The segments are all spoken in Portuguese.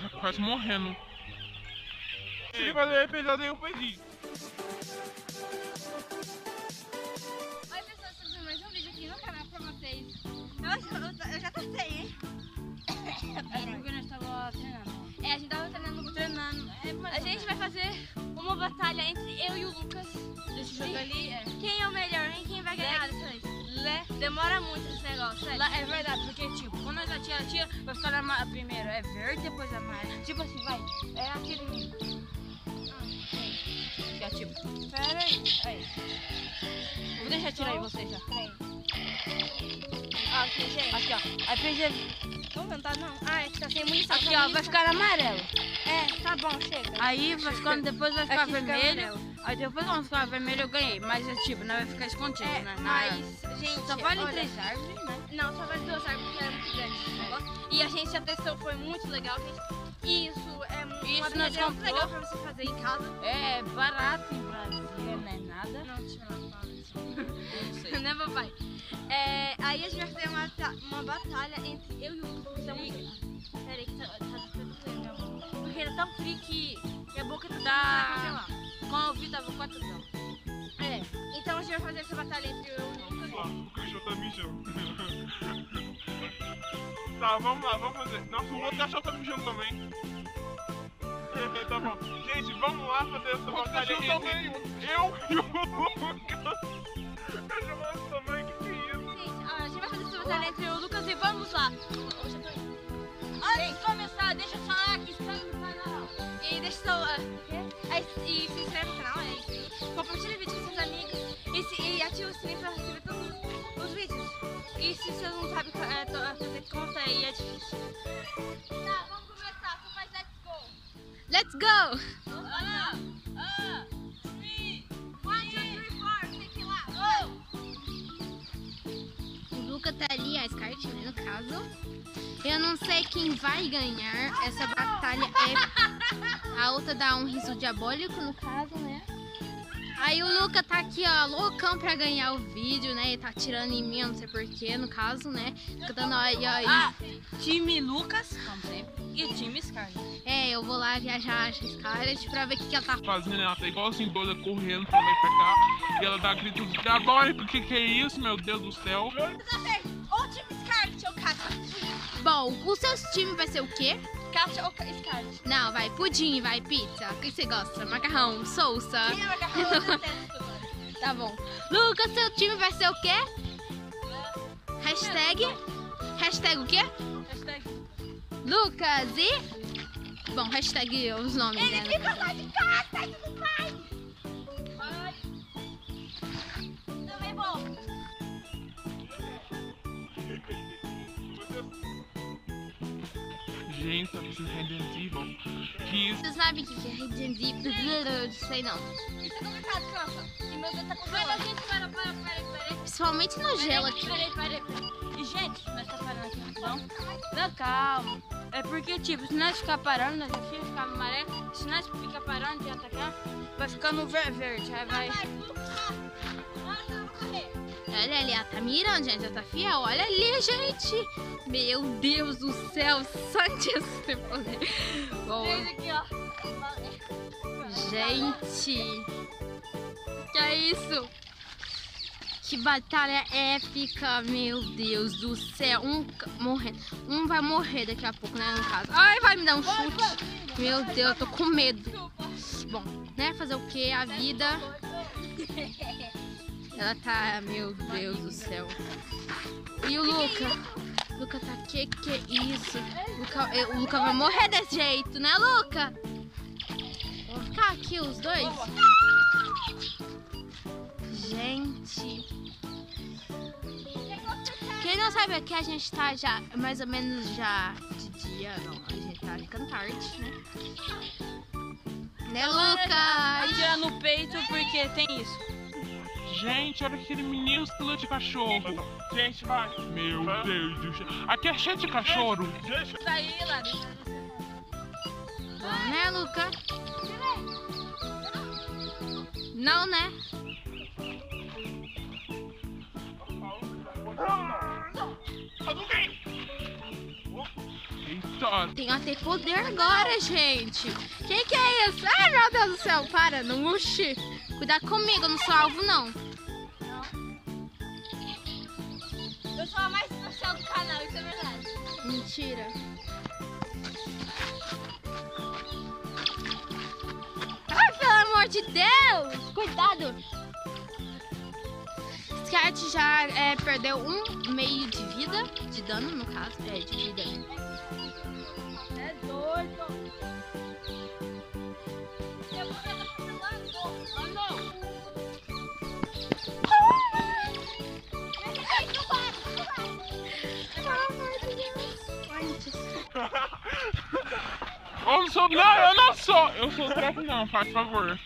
Tá quase morrendo. Ele vai fazer pesado em um pezinho. Oi pessoas, estamos em mais um vídeo aqui no canal pra vocês. Eu já tentei, hein? Porque nós estávamos treinando. É, a gente tava treinando. A gente vai fazer uma batalha entre eu e o Lucas. Deixa eu jogar ali. Quem é o melhor, hein? Quem vai ganhar isso aí? Demora muito esse negócio, sério. É verdade, porque tipo, quando nós atira, vai ficar na primeiro é verde, depois amarelo. Tipo assim, vai. É aquele mesmo. Que é tipo. Pera aí. Aí. Vou deixar atirar aí vocês já. Peraí. Ó, aqui, gente. Aqui, ó. Aí PG. Não tentar não. Ah, é que tá sem munição. Aqui, ó, vai ficar amarelo. É, tá bom, chega. Aí vai ficando, depois vai ficar vermelho. Aí depois vamos ficar vermelho, eu ganhei, mas é tipo, não vai ficar escondido, é, né? Mas, gente, só vale olha, 3 árvores, né? Não, só vale 2 árvores, porque era muito grande esse negócio. E a gente, a testou, foi muito legal, gente. Isso é muito legal pra você fazer em casa. É barato em Brasília, não é nada. Não, deixa eu falar isso. Não sei. Né, papai? É, aí a gente vai fazer uma batalha entre eu e o Lucas, que tá muito legal. Peraí, que tá tudo legal. Porque ele é tão frio que a boca tá congelada. Com o Vitor, vou 4 não. É, então a gente vai fazer essa batalha entre eu e o Lucas. O cachorro tá mijando. Tá, vamos lá, vamos fazer. Nossa, o outro cachorro tá mijando também. Tá bom. Gente, vamos lá fazer essa batalha entre eu e o Lucas. O cachorro tá mijando também, que é isso? Gente, a gente vai fazer essa batalha entre eu e o Lucas e vamos lá. Antes de começar, deixa eu falar que estamos no canal. E deixa eu e se inscreve no canal, compartilha o vídeo com seus amigos e ativa o sininho para receber todos os vídeos. E se você não sabe fazer conta aí, é difícil. Tá, vamos começar. Tu faz let's go. Let's go! 1, 2, 3, 4, tem que ir lá. Go! O Luca tá ali, a Iscarlaty, né, no caso. Eu não sei quem vai ganhar essa batalha épica. A outra dá um riso diabólico, no caso, né? Aí o Luca tá aqui, ó, loucão pra ganhar o vídeo, né? Ele tá atirando em mim, eu não sei porquê, no caso, né? Cantando aí, ó. Ah, time Lucas, como sempre. E time Iscarlaty. É, eu vou lá viajar a Iscarlaty pra ver o que ela tá fazendo. Ela tá igual assim, doida, correndo pra lá e pra cá. E ela dá gritos diabólicos. Que é isso, meu Deus do céu? Ou time Iscarlaty ou Cátia? Bom, o seu time vai ser o quê? Cátia ou Iscarlaty? Não, vai pudim, vai pizza. O que você gosta? Macarrão, salsa. Sim, macarrão eu detesto. Tá bom. Lucas, seu time vai ser o quê? Hashtag? Hashtag o quê? Hashtag Lucas e... Bom, hashtag os nomes dela. Ele fica lá de casa, sai do pai! Pai! Também bom. Gente, tá precisando Resident Evil. Você sabe o que é Resident Evil? Eu não sei não. Isso é complicado, cansa. E meu dedo tá com gelo. Mas gente, para. Principalmente no gelo aqui. Peraí. E gente, nós tá parando aqui então. Não, calma. É porque tipo, se nós ficar parando, nós vamos ficar no maré. Se nós ficar parando e atacar, vai ficar no verde. Aí vai... Olha ali, ela tá mirando, gente, ela tá fiel, olha ali, gente! Meu Deus do céu, santíssimo poder! Bom, gente, que é isso? Que batalha épica, meu Deus do céu! Um vai morrer daqui a pouco, né, no caso. Ai, vai me dar um chute! Meu Deus, eu tô com medo! Bom, né, fazer o que? A vida... Ela tá, meu Deus do céu. E o Luca? O Luca tá, que é isso? O Luca vai morrer desse jeito, né, Luca? Vou ficar aqui os dois. Gente. Quem não sabe aqui, a gente tá já, mais ou menos já de dia, não. A gente tá ficando tarde, né? Né, Luca? Atira no peito porque tem isso. Gente, olha aquele minúsculo de cachorro. Gente, vai. Meu Deus do céu. Aqui é cheio de cachorro. Tá aí, lá. Bom, né, Luca? Não, né? gostando. Tem até poder agora, gente. Quem que é isso? Ai, meu Deus do céu, para, não murche. Cuidado comigo, eu não sou alvo, não. Eu sou a mais especial do canal, isso é verdade. Mentira. Ai, pelo amor de Deus! Cuidado! Iscarlaty já perdeu um meio de vida, de dano no caso, de vida. É doido! Eu vou tentar fazer dano. Eu não sou, não, eu não sou. Eu sou treco não, faz favor.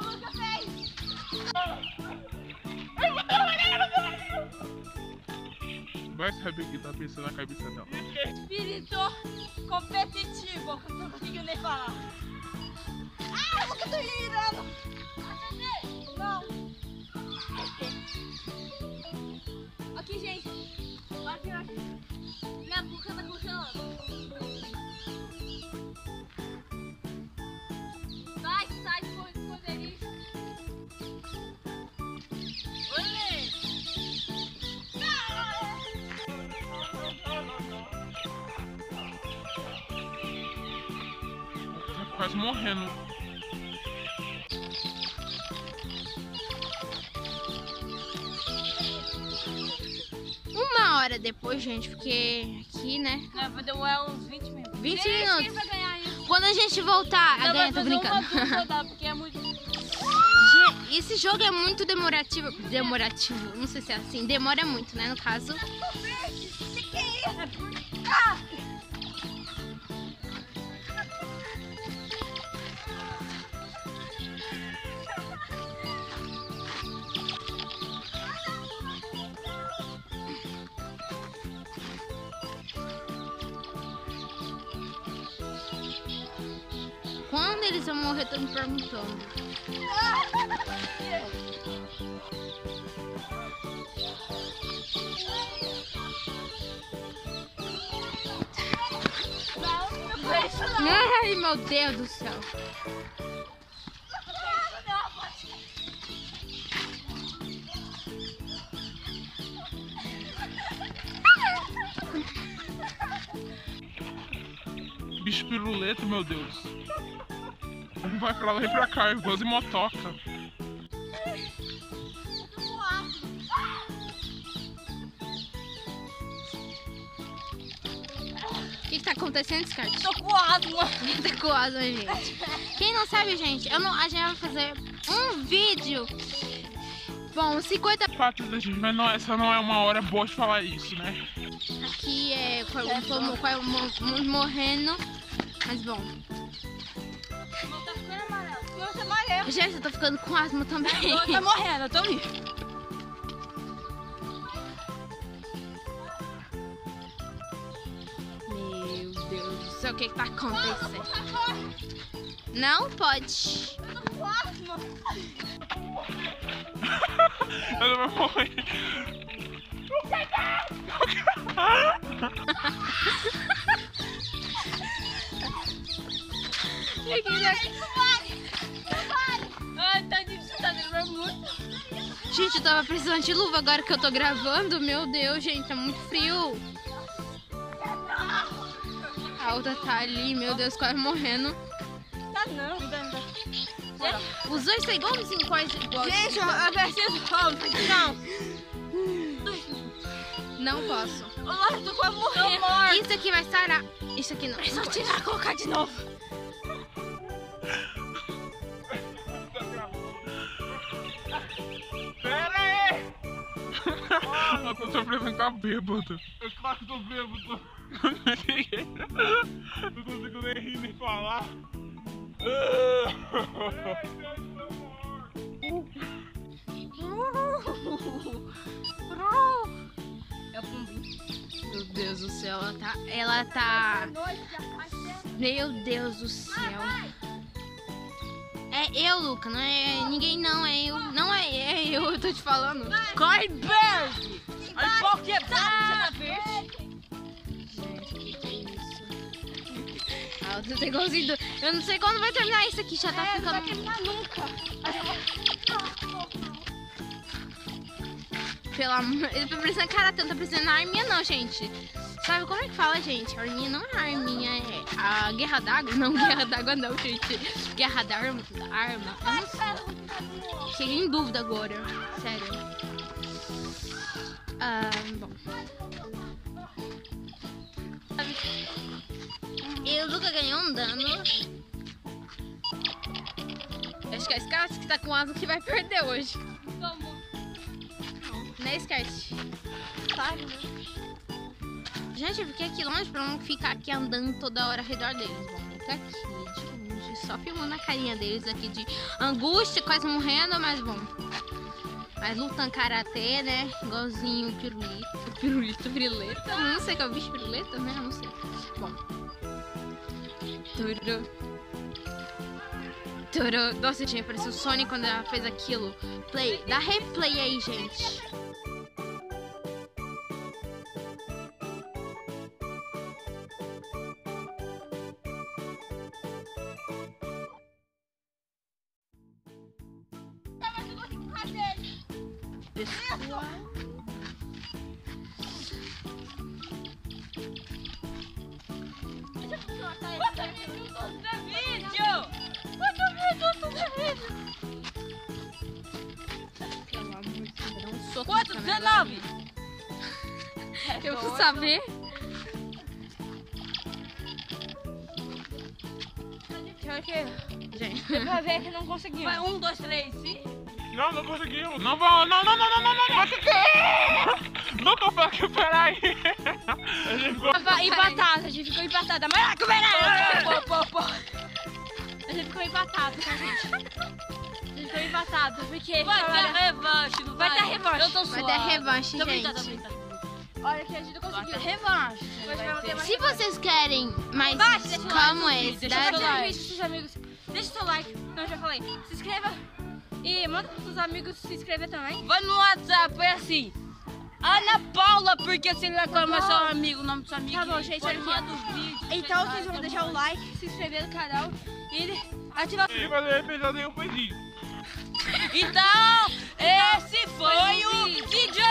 O Lucas fez. Vai saber o que tá pensando na cabeça dela. Espírito competitivo, eu não consigo nem falar. Ah, porque eu tô girando. Não. Aqui, gente. Aqui, aqui. Minha boca tá congelando. Vai, sai de esconderijo. Olê! Tá quase morrendo. Uma hora depois, gente, porque aqui, né? Não, vai demorar uns 20 minutos. 20 gente, minutos. Quem vai ganhar isso? Quando a gente voltar, não, a ganha, tô brincando. Porque é muito... Esse jogo é muito demorativo. Demorativo, não sei se é assim. Demora muito, né? No caso. Quando eles vão morrer, tô me perguntando. Ai, meu Deus do céu. Bicho piruleta, meu Deus. Vai pra lá e pra cá, igual de motoca. O que tá acontecendo, Iscarlaty? Tô coado, mano. Tá coado, gente. Quem não sabe, gente, a gente vai fazer um vídeo. Bom, 50 partes da gente, mas não, essa não é uma hora boa de falar isso, né? Aqui é quase morrendo, mas bom. Gente, eu tô ficando com asma também. Eu tô morrendo, eu tô rindo. Meu Deus do céu, o que que tá acontecendo? Não pode. Eu tô com asma. Eu não vou morrer. Eu Gente, eu tava precisando de luva agora que eu tô gravando. Meu Deus, gente, tá muito frio. A outra tá ali, meu Deus, quase morrendo. Tá não, os 2 segundos em quase igual. Gente, eu preciso Não posso. Nossa, eu tô quase morrendo. Isso aqui vai sarar. Isso aqui não. É só tirar e colocar de novo. Eu tô sofrendo com a bêbada. Eu claro que tô bêbado. Não consigo nem rir nem falar. Meu Deus do céu, ela tá. Meu Deus do céu. É eu, Luca, não é ninguém não, é eu. Não é eu tô te falando. Corre, Berg! Vai, tá, verde. Gente, que isso? Ah, eu tô igualzinho. Eu não sei quando vai terminar isso aqui, já tá ficando... Vai terminar nunca. Pelo amor... Ele tá precisando karatê, não tá precisando arminha não, gente. Sabe como é que fala, gente? Arminha não é arminha, é a guerra d'água. Não, guerra d'água não, gente. Guerra da arma, eu não sei. Cheguei em dúvida agora, sério. Bom. E o Lucas ganhou um dano. Acho que é a Scarlet que tá com asa que vai perder hoje. Vamos. Né, Scarlet? Claro, né? Gente, eu fiquei aqui longe pra não ficar aqui andando toda hora ao redor deles. Bom, tá aqui de longe, só filmando a carinha deles aqui de angústia, quase morrendo, mas bom. Mas lutando karatê, né? Igualzinho o pirulito. Piruleta? Não sei qual é o bicho piruleta, né? Não sei. Bom. Toro. Nossa, gente, parecia o Sonic quando ela fez aquilo. Play. Dá replay aí, gente. Pessoal. Bota vídeo! Quanto? 19! Eu vou saber. Gente, você vai ver que não conseguiu. Vai 1, 2, 3 e... Não, não conseguiu. Não vou, não. Não conseguiu, peraí. Empatada, a gente ficou empatada. Mas lá, pô. A gente ficou empatada, gente. A gente ficou empatada, porque... Vai ter revanche, não vai? Vai ter revanche. Eu tô suando. Vai ter revanche, gente. Tô brincando. Olha que a gente não conseguiu. Revanche. Se vocês querem mais como esse, deixa o seu like. Não, já falei. Se inscreva. E manda para os amigos se inscrever também. Vai no WhatsApp, é assim. Ana Paula, porque assim ele reclama seu amigo, o nome do seu amigo. Tá bom, gente, olha aqui. Então vocês vão deixar o like, se inscrever no canal e ativar o... Então, esse foi o vídeo.